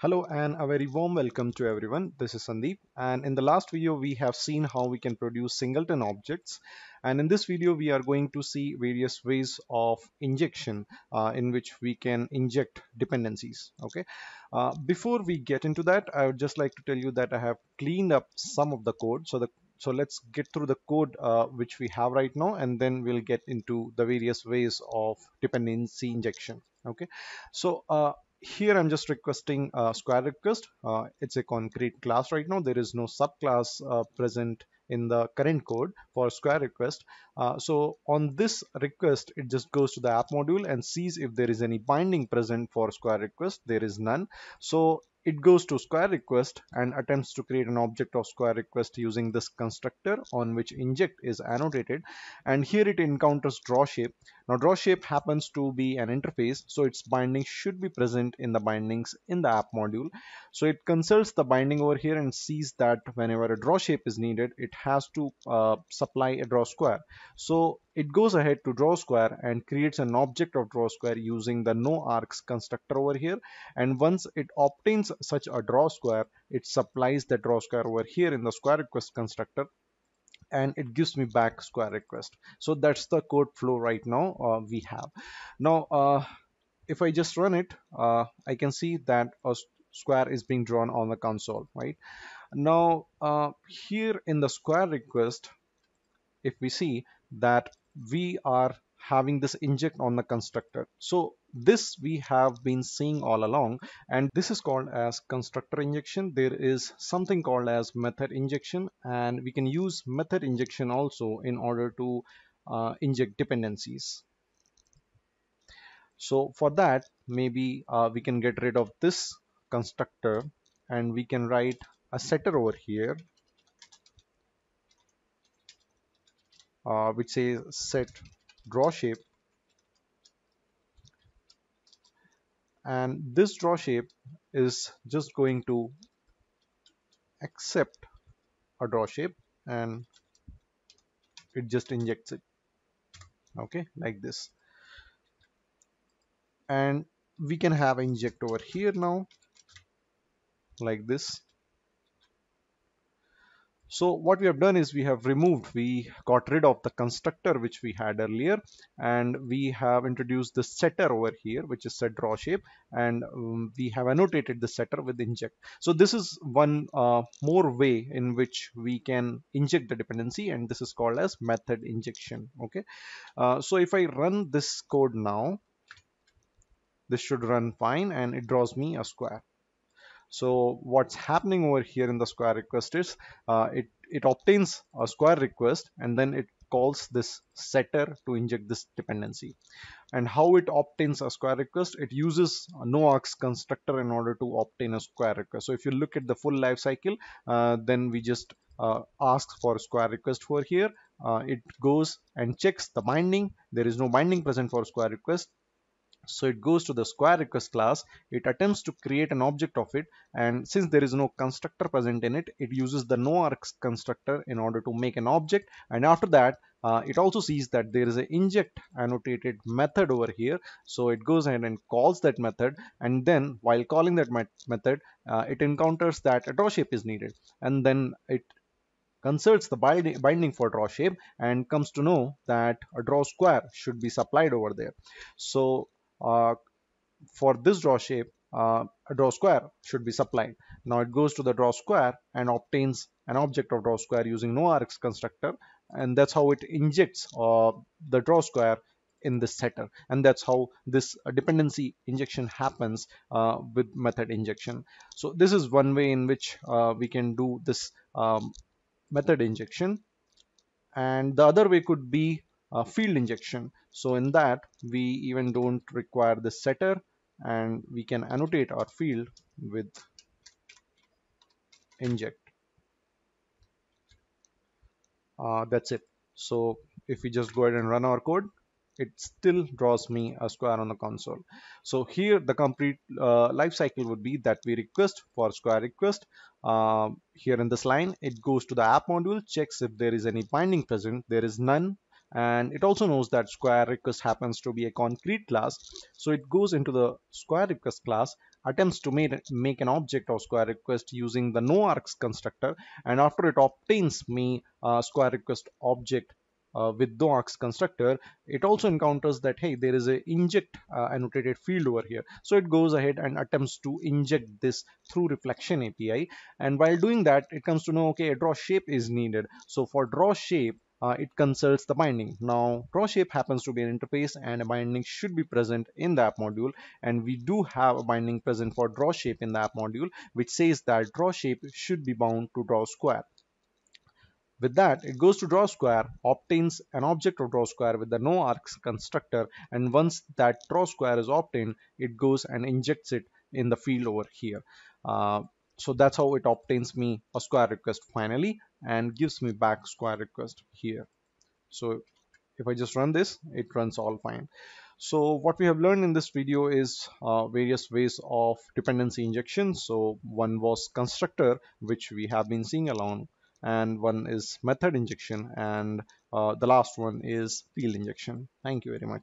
Hello and a very warm welcome to everyone. This is Sandeep, and in the last video we have seen how we can produce singleton objects, and in this video we are going to see various ways of injection in which we can inject dependencies. Okay, before we get into that, I would just like to tell you that I have cleaned up some of the code. So let's get through the code which we have right now, and then we'll get into the various ways of dependency injection. Okay, so here I'm just requesting SquareRequest. It's a concrete class right now. There is no subclass present in the current code for SquareRequest. So on this request, it just goes to the app module and sees if there is any binding present for SquareRequest. There is none. So it goes to SquareRequest and attempts to create an object of SquareRequest using this constructor on which inject is annotated, and here it encounters DrawShape. Now DrawShape happens to be an interface, so its binding should be present in the bindings in the app module. So it consults the binding over here and sees that whenever a DrawShape is needed, it has to supply a DrawSquare. So it goes ahead to DrawSquare and creates an object of DrawSquare using the noArgs constructor over here. And once it obtains such a DrawSquare, it supplies the DrawSquare over here in the SquareRequest constructor, and it gives me back SquareRequest. So that's the code flow right now we have. Now, if I just run it, I can see that a square is being drawn on the console, right? Now, here in the SquareRequest, if we see that we are having this inject on the constructor. So this we have been seeing all along, and this is called as constructor injection. There is something called as method injection, and we can use method injection also in order to inject dependencies. So for that, maybe we can get rid of this constructor and we can write a setter over here, which says set DrawShape, and this DrawShape is just going to accept a DrawShape and it just injects it, okay, like this. And we can have inject over here now, like this. So what we have done is we got rid of the constructor which we had earlier, and we have introduced the setter over here, which is set DrawShape, and we have annotated the setter with inject. So this is one more way in which we can inject the dependency, and this is called as method injection. Okay, so if I run this code now, this should run fine, and it draws me a square. So what's happening over here in the SquareRequest is it obtains a SquareRequest, and then it calls this setter to inject this dependency. And how it obtains a SquareRequest? It uses a noArgs constructor in order to obtain a SquareRequest. So if you look at the full life cycle, then we just ask for a SquareRequest for here. It goes and checks the binding. There is no binding present for SquareRequest. So it goes to the SquareRequest class, it attempts to create an object of it, and since there is no constructor present in it, it uses the noArgs constructor in order to make an object. And after that, it also sees that there is an inject annotated method over here, so it goes ahead and calls that method, and then while calling that method, it encounters that a DrawShape is needed, and then it consults the binding for DrawShape and comes to know that a DrawSquare should be supplied over there. So for this DrawShape, a DrawSquare should be supplied. Now it goes to the DrawSquare and obtains an object of DrawSquare using noArgs constructor, and that's how it injects the DrawSquare in this setter, and that's how this dependency injection happens with method injection. So this is one way in which we can do this method injection, and the other way could be field injection. So in that, we even don't require the setter, and we can annotate our field with inject. That's it. So if we just go ahead and run our code, it still draws me a square on the console. So here the complete life cycle would be that we request for SquareRequest. Here in this line, it goes to the app module, checks if there is any binding present. There is none. And it also knows that SquareRequest happens to be a concrete class, so it goes into the SquareRequest class, attempts to make an object of square request using the noArgs constructor, and after it obtains me square request object with noArgs constructor, it also encounters that hey, there is a inject annotated field over here. So it goes ahead and attempts to inject this through reflection API, and while doing that it comes to know, okay, a draw shape is needed. So for draw shape, it consults the binding. Now DrawShape happens to be an interface, and a binding should be present in the app module, and we do have a binding present for DrawShape in the app module, which says that DrawShape should be bound to DrawSquare. With that, it goes to DrawSquare, obtains an object of DrawSquare with the noArgs constructor, and once that DrawSquare is obtained, it goes and injects it in the field over here. So that's how it obtains me a square request finally, and gives me back square request here. So if I just run this, it runs all fine. So what we have learned in this video is various ways of dependency injection. So one was constructor, which we have been seeing along, and one is method injection, and the last one is field injection. Thank you very much.